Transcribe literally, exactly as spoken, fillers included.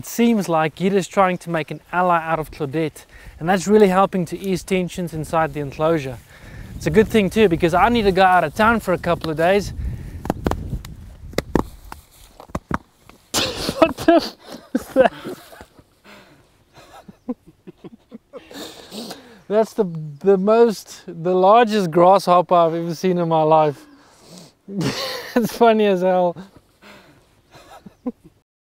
It seems like Gyda is trying to make an ally out of Claudette, and that's really helping to ease tensions inside the enclosure. It's a good thing too, because I need to go out of town for a couple of days. What the f is that? That's the, the most, the largest grasshopper I've ever seen in my life. It's funny as hell.